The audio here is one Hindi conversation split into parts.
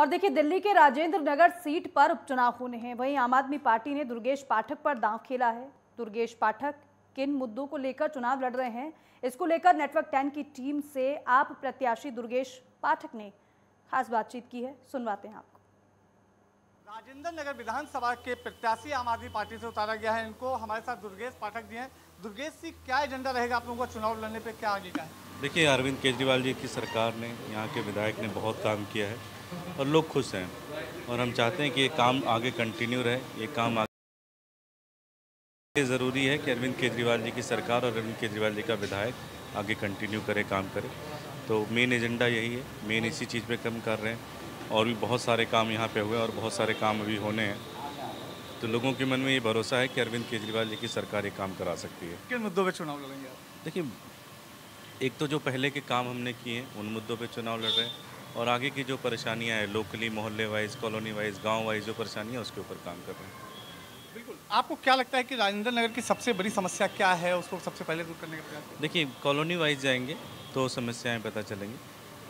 और देखिए दिल्ली के राजेंद्र नगर सीट पर उपचुनाव होने हैं। वहीं आम आदमी पार्टी ने दुर्गेश पाठक पर दांव खेला है। दुर्गेश पाठक किन मुद्दों को लेकर चुनाव लड़ रहे हैं, इसको लेकर नेटवर्क 10 की टीम से आप प्रत्याशी दुर्गेश पाठक ने खास बातचीत की है, सुनवाते हैं आपको। राजेंद्र नगर विधानसभा के प्रत्याशी आम आदमी पार्टी से उतारा गया है, इनको हमारे साथ दुर्गेश पाठक जी हैं। दुर्गेश जी, क्या एजेंडा रहेगा आप लोगों का चुनाव लड़ने पे, क्या आगे का है? देखिए, अरविंद केजरीवाल जी की सरकार ने, यहाँ के विधायक ने बहुत काम किया है और लोग खुश हैं, और हम चाहते हैं कि ये काम आगे कंटिन्यू रहे। ये काम आगे ज़रूरी है कि अरविंद केजरीवाल जी की सरकार और अरविंद केजरीवाल जी का विधायक आगे कंटिन्यू करे, काम करे। तो मेन एजेंडा यही है, मेन इसी चीज़ पर काम कर रहे हैं। और भी बहुत सारे काम यहाँ पे हुए और बहुत सारे काम अभी होने हैं, तो लोगों के मन में ये भरोसा है कि अरविंद केजरीवाल जी की सरकार ये काम करा सकती है। किन मुद्दों पे चुनाव लड़ेंगे आप? देखिए, एक तो जो पहले के काम हमने किए हैं उन मुद्दों पे चुनाव लड़ रहे हैं, और आगे की जो परेशानियाँ हैं लोकली, मोहल्ले वाइज, कॉलोनी वाइज, गाँव वाइज जो परेशानियाँ, उसके ऊपर काम कर रहे हैं। बिल्कुल। आपको क्या लगता है कि राजेंद्र नगर की सबसे बड़ी समस्या क्या है, उसको सबसे पहले दूर करने का प्रयास? देखिए, कॉलोनी वाइज जाएंगे तो समस्याएँ पता चलेंगी।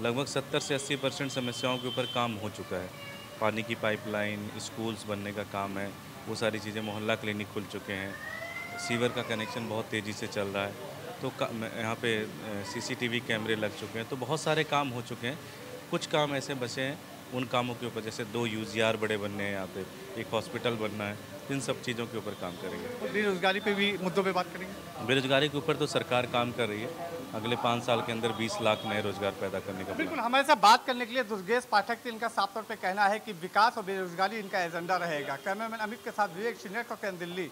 लगभग 70 से 80% समस्याओं के ऊपर काम हो चुका है। पानी की पाइपलाइन, स्कूल्स बनने का काम है, वो सारी चीज़ें, मोहल्ला क्लिनिक खुल चुके हैं, सीवर का कनेक्शन बहुत तेज़ी से चल रहा है, तो यहाँ पे सीसीटीवी कैमरे लग चुके हैं, तो बहुत सारे काम हो चुके हैं। कुछ काम ऐसे बचे हैं, उन कामों के ऊपर, जैसे 2 UGR बड़े बनने हैं यहाँ पे, एक हॉस्पिटल बनना है, इन सब चीज़ों के ऊपर काम करेंगे। बेरोजगारी पे भी मुद्दों पे बात करेंगे। बेरोजगारी के ऊपर तो सरकार काम कर रही है, अगले 5 साल के अंदर 20 लाख नए रोजगार पैदा करने का। बिल्कुल। हमारे साथ बात करने के लिए दुर्गेश पाठक थे। इनका साफ तौर पर कहना है कि विकास और बेरोजगारी इनका एजेंडा रहेगा। कैमरामैन अमित के साथ विवेक, नेटवर्क 10 दिल्ली।